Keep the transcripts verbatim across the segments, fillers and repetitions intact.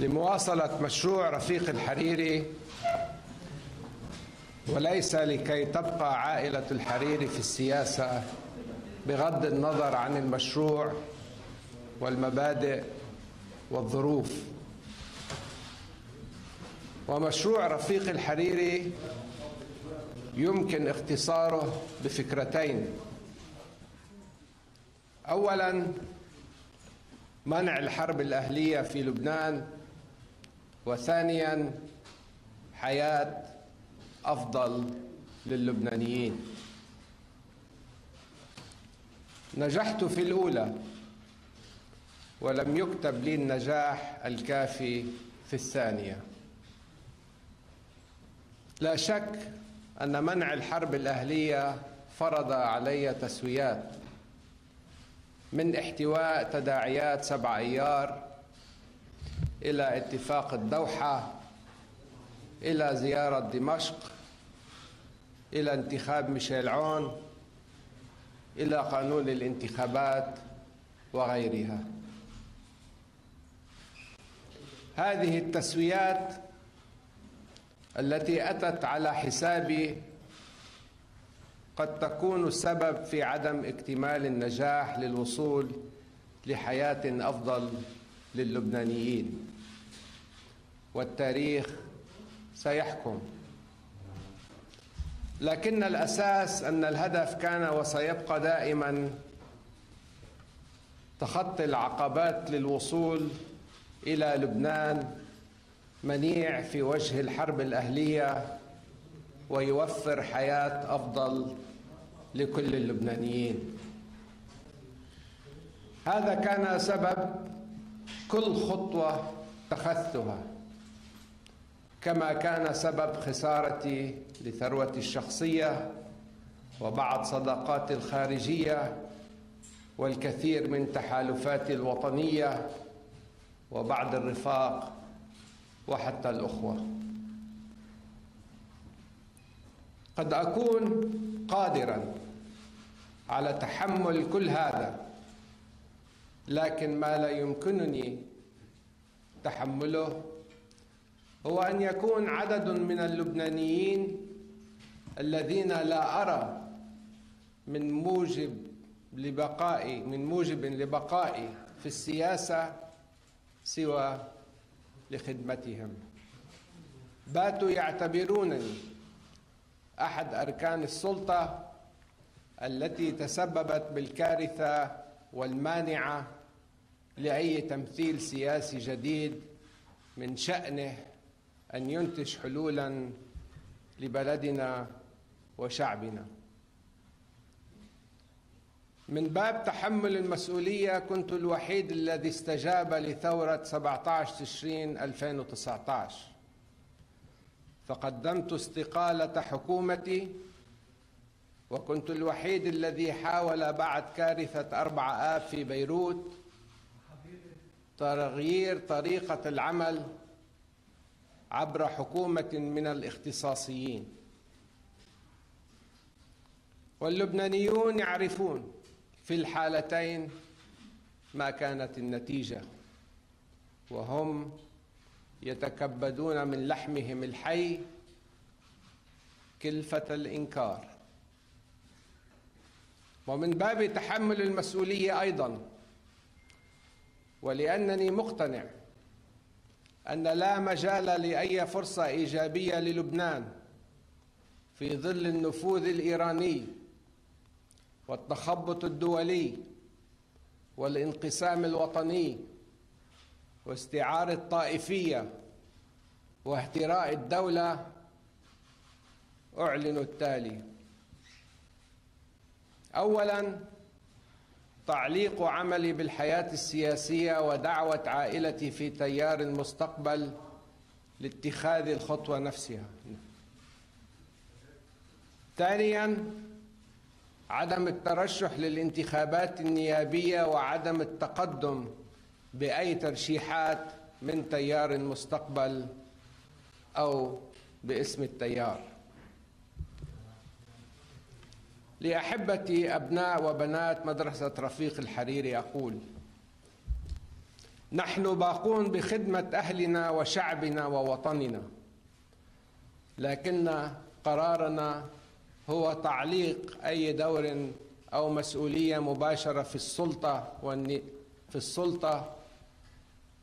لمواصلة مشروع رفيق الحريري، وليس لكي تبقى عائلة الحريري في السياسة بغض النظر عن المشروع والمبادئ والظروف. ومشروع رفيق الحريري يمكن اختصاره بفكرتين: أولاً منع الحرب الأهلية في لبنان، وثانياً حياة أفضل للبنانيين. نجحت في الأولى ولم يكتب لي النجاح الكافي في الثانية. لا شك أن منع الحرب الأهلية فرض علي تسويات، من احتواء تداعيات سبعة أيار، إلى اتفاق الدوحة، إلى زيارة دمشق، إلى انتخاب ميشيل عون، إلى قانون الانتخابات وغيرها. هذه التسويات التي أتت على حسابي قد تكون السبب في عدم اكتمال النجاح للوصول لحياة أفضل للبنانيين، والتاريخ سيحكم. لكن الأساس أن الهدف كان وسيبقى دائما تخطي العقبات للوصول إلى لبنان منيع في وجه الحرب الأهلية، ويوفر حياة أفضل لكل اللبنانيين. هذا كان سبب كل خطوة اتخذتها، كما كان سبب خسارتي لثروتي الشخصية وبعض صداقاتي الخارجية والكثير من تحالفاتي الوطنية وبعض الرفاق وحتى الأخوة. قد أكون قادراً على تحمل كل هذا، لكن ما لا يمكنني تحمله هو أن يكون عدد من اللبنانيين الذين لا أرى من موجب لبقائي من موجب لبقائي في السياسة سوى لخدمتهم. باتوا يعتبرونني أحد أركان السلطة التي تسببت بالكارثة والمانعة لأي تمثيل سياسي جديد من شأنه أن ينتج حلولاً لبلدنا وشعبنا. من باب تحمل المسؤولية كنت الوحيد الذي استجاب لثورة سبعة عشر تشرين ألفين وتسعة عشر، فقدمت استقالة حكومتي، وكنت الوحيد الذي حاول بعد كارثة أربعة آب في بيروت تغيير طريقة العمل عبر حكومة من الاختصاصيين. واللبنانيون يعرفون في الحالتين ما كانت النتيجة، وهم يتكبدون من لحمهم الحي كلفة الإنكار. ومن باب تحمل المسؤولية أيضا، ولأنني مقتنع أن لا مجال لأي فرصة إيجابية للبنان في ظل النفوذ الإيراني والتخبط الدولي والانقسام الوطني واستعارة الطائفية واهتراء الدولة، أعلن التالي: أولاً تعليق عملي بالحياة السياسية ودعوة عائلتي في تيار المستقبل لاتخاذ الخطوة نفسها. ثانياً عدم الترشح للانتخابات النيابية وعدم التقدم بأي ترشيحات من تيار المستقبل أو باسم التيار. لأحبتي أبناء وبنات مدرسة رفيق الحريري أقول: نحن باقون بخدمة أهلنا وشعبنا ووطننا، لكن قرارنا هو تعليق أي دور أو مسؤولية مباشرة في السلطة والني... في السلطة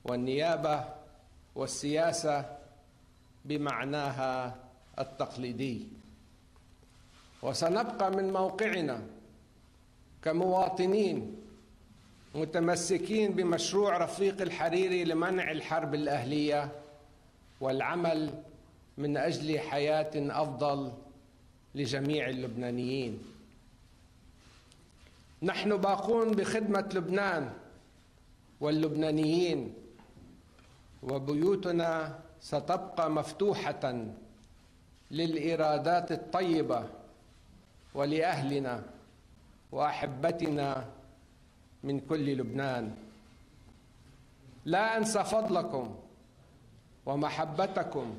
والنيابة والسياسة بمعناها التقليدي. وسنبقى من موقعنا كمواطنين متمسكين بمشروع رفيق الحريري لمنع الحرب الأهلية والعمل من أجل حياة أفضل لجميع اللبنانيين. نحن باقون بخدمة لبنان واللبنانيين، وبيوتنا ستبقى مفتوحة للإرادات الطيبة ولأهلنا وأحبتنا من كل لبنان. لا أنسى فضلكم ومحبتكم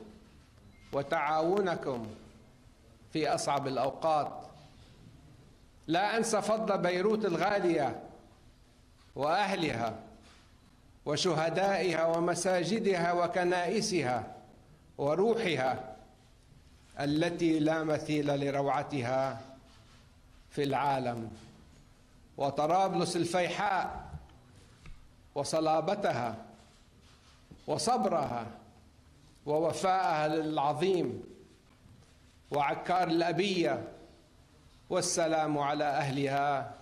وتعاونكم في أصعب الأوقات. لا أنسى فضل بيروت الغالية وأهلها وشهدائها ومساجدها وكنائسها وروحها التي لا مثيل لروعتها في العالم، وطرابلس الفيحاء وصلابتها وصبرها ووفائها للعظيم، وعكار الأبية والسلام على أهلها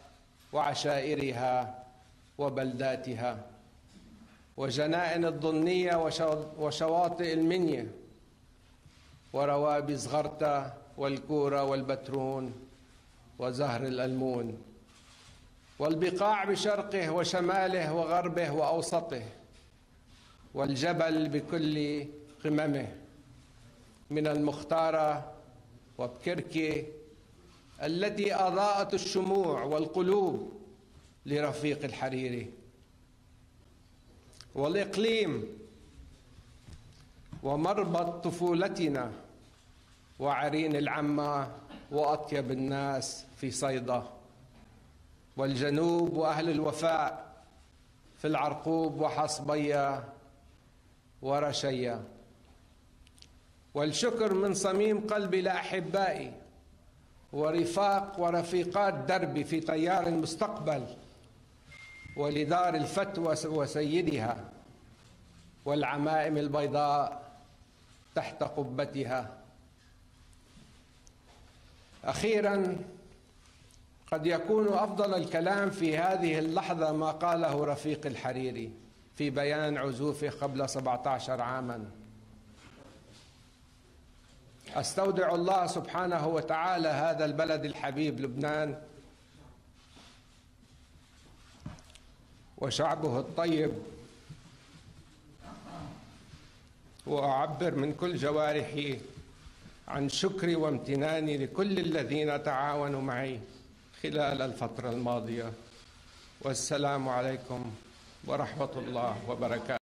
وعشائرها وبلداتها، وجنائن الضنية وشواطئ المنيا وروابي زغرتا والكورة والبترون وزهر الألمون، والبقاع بشرقه وشماله وغربه وأوسطه، والجبل بكل قممه من المختارة وبكركي التي أضاءت الشموع والقلوب لرفيق الحريري، والإقليم ومربط طفولتنا وعرين العمة وأطيب الناس في صيدا، والجنوب وأهل الوفاء في العرقوب وحصبية ورشية، والشكر من صميم قلبي لأحبائي ورفاق ورفيقات دربي في تيار المستقبل ولدار الفتوى وسيدها والعمائم البيضاء تحت قبتها. أخيراً، قد يكون أفضل الكلام في هذه اللحظة ما قاله رفيق الحريري في بيان عزوفه قبل سبعة عشر عاماً: أستودع الله سبحانه وتعالى هذا البلد الحبيب لبنان وشعبه الطيب، وأعبر من كل جوارحي عن شكري وامتناني لكل الذين تعاونوا معي خلال الفترة الماضية. والسلام عليكم ورحمة الله وبركاته.